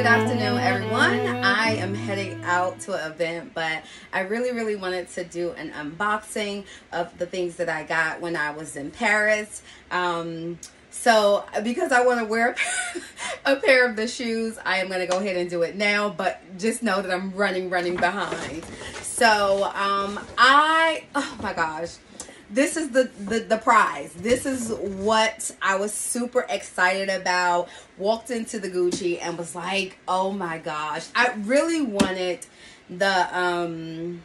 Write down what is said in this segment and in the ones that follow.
Good afternoon, everyone. I am heading out to an event, but I really wanted to do an unboxing of the things that I got when I was in Paris. So because I want to wear a pair of the shoes, I am going to go ahead and do it now, but just know that I'm running behind. So oh my gosh, this is the prize. This is what I was super excited about. Walked into the Gucci and was like, oh my gosh, I really wanted the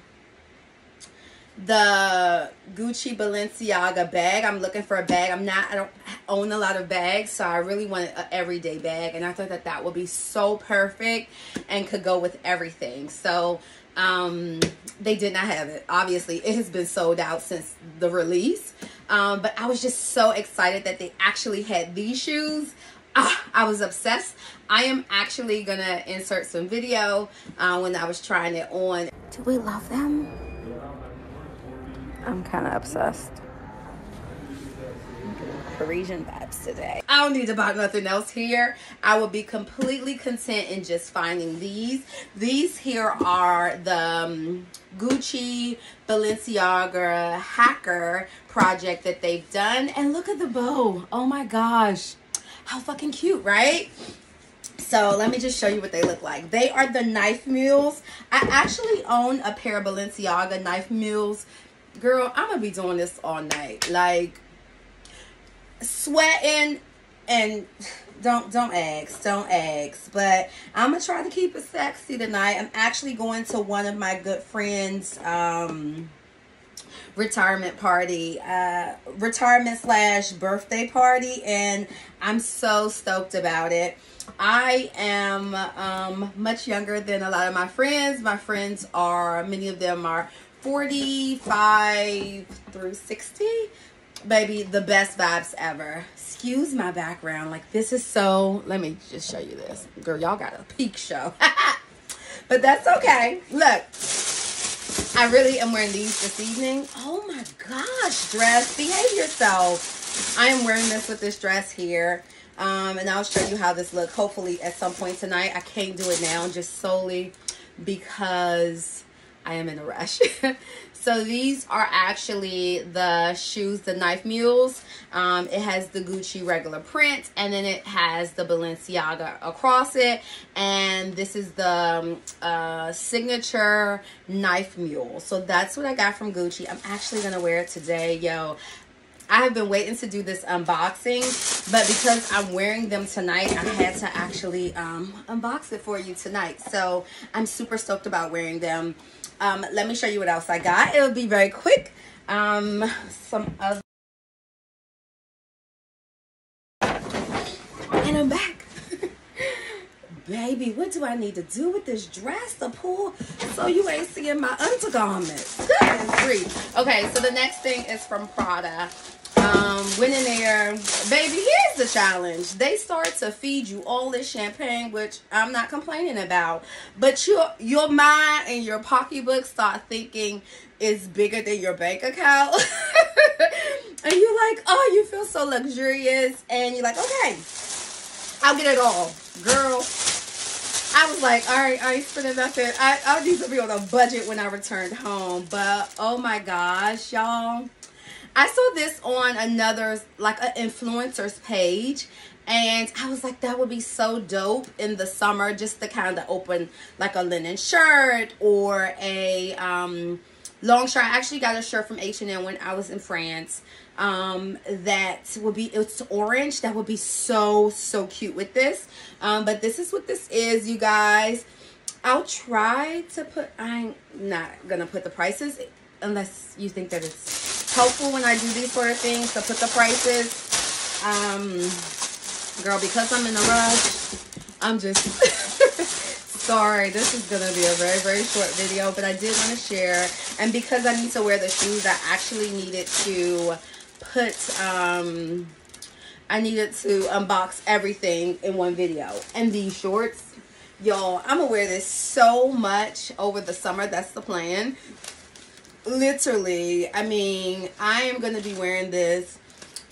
Gucci Balenciaga bag. I'm looking for a bag. I don't own a lot of bags, so I really wanted an everyday bag, and I thought that that would be so perfect and could go with everything. So they did not have it. Obviously, it has been sold out since the release, but I was just so excited that they actually had these shoes. I was obsessed. I am actually gonna insert some video when I was trying it on. Do we love them? I'm kind of obsessed. Parisian vibes today. I don't need to buy nothing else here. I will be completely content in just finding these. These here are the Gucci Balenciaga Hacker project that they've done. And look at the bow. Oh my gosh. How fucking cute, right? So let me just show you what they look like. They are the knife mules. I actually own a pair of Balenciaga knife mules. Girl, I'm going to be doing this all night. Like, sweating, and don't ask, but I'm gonna try to keep it sexy tonight. I'm actually going to one of my good friends retirement party, retirement/birthday party, and I'm so stoked about it. I am much younger than a lot of my friends. Many of them are 45 through 60. Baby, the best vibes ever. Excuse my background. Like, this is so... Let me just show you this. Girl, y'all got a peak show. But that's okay. Look. I really am wearing these this evening. Oh, my gosh, dress. Behave yourself. I am wearing this with this dress here. And I'll show you how this looks, hopefully, at some point tonight. I can't do it now just solely because... I am in a rush. So these are actually the shoes, the knife mules. It has the Gucci regular print, and then it has the Balenciaga across it. And this is the signature knife mule. So that's what I got from Gucci. I'm actually gonna wear it today, yo. I have been waiting to do this unboxing, but because I'm wearing them tonight, I had to actually unbox it for you tonight. So I'm super stoked about wearing them. Let me show you what else I got. It'll be very quick. Some other, and I'm back. Baby, what do I need to do with this dress to pull so you ain't seeing my undergarments? Goodness grief. Okay, so the next thing is from Prada. Went in there. Baby, here's the challenge. They start to feed you all this champagne, which I'm not complaining about. But your mind and your pocketbook start thinking it's bigger than your bank account. And you're like, oh, you feel so luxurious. And you're like, okay, I'll get it all. Girl, I was like, all right, I ain't spending nothing. I need to be on a budget when I returned home. But, oh my gosh, y'all. I saw this on another, like, an influencer's page. And I was like, that would be so dope in the summer just to kind of open, like, a linen shirt or a long shirt. I actually got a shirt from H&M when I was in France. That would be, it's orange. That would be so cute with this. But this is what this is, you guys. I'll try to put, I'm not gonna put the prices unless you think that it's helpful when I do these sort of things to put the prices. Girl, because I'm in a rush, I'm just sorry, this is gonna be a very short video, but I did want to share. And because I need to wear the shoes, I actually needed to put I needed to unbox everything in one video. And these shorts, y'all, I'm gonna wear this so much over the summer. That's the plan. Literally, I mean, I am gonna be wearing this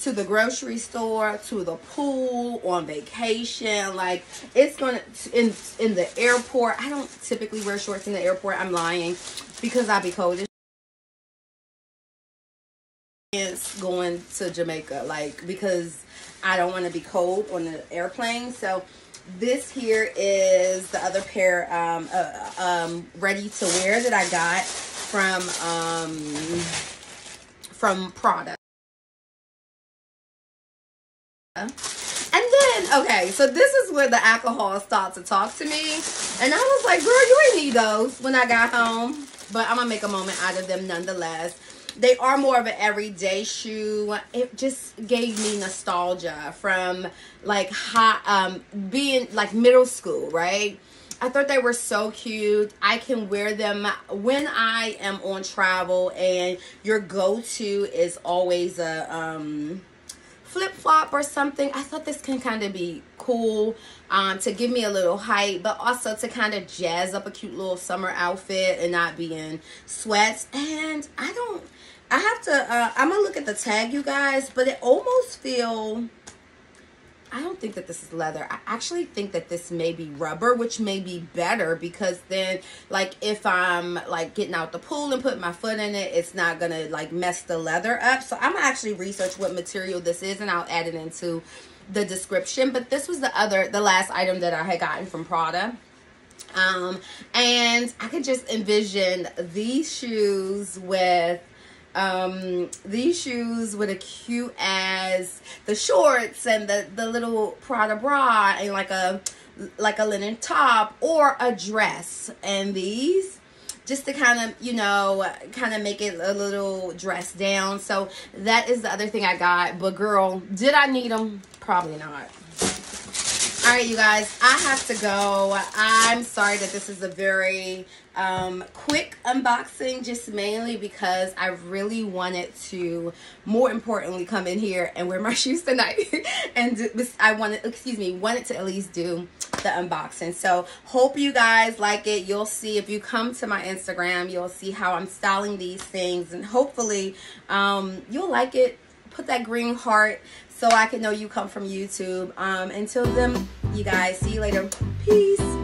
to the grocery store, to the pool, on vacation. Like, it's gonna, in the airport. I don't typically wear shorts in the airport. I'm lying, because I be cold as going to Jamaica, like, because I don't want to be cold on the airplane. So this here is the other pair ready to wear that I got from Prada. And then, okay, so this is where the alcohol starts to talk to me, and I was like, girl, you ain't need those when I got home, but I'm gonna make a moment out of them nonetheless. They are more of an everyday shoe. It just gave me nostalgia from, like, high, being, like, middle school, right? I thought they were so cute. I can wear them when I am on travel, and your go-to is always a flip-flop or something. I thought this can kind of be cool to give me a little height, but also to kind of jazz up a cute little summer outfit and not be in sweats. And I have to, I'm gonna look at the tag, you guys, but it almost feel, I don't think that this is leather. I actually think that this may be rubber, which may be better, because then, like, if I'm, like, getting out the pool and putting my foot in it, it's not gonna, like, mess the leather up. So I'm gonna actually research what material this is, and I'll add it into the description. But this was the last item that I had gotten from Prada. And I could just envision these shoes with a cute ass, the shorts and the little Prada bra, and like a linen top or a dress, and these just to kind of, you know, kind of make it a little dress down. So that is the other thing I got. But girl, did I need them? Probably not. All right, you guys, I have to go. I'm sorry that this is a very quick unboxing, just mainly because I really wanted to, more importantly, come in here and wear my shoes tonight. And I wanted to at least do the unboxing. So hope you guys like it. You'll see, if you come to my Instagram, you'll see how I'm styling these things, and hopefully you'll like it. Put that green heart so I can know you come from YouTube. Until then, you guys, see you later. Peace.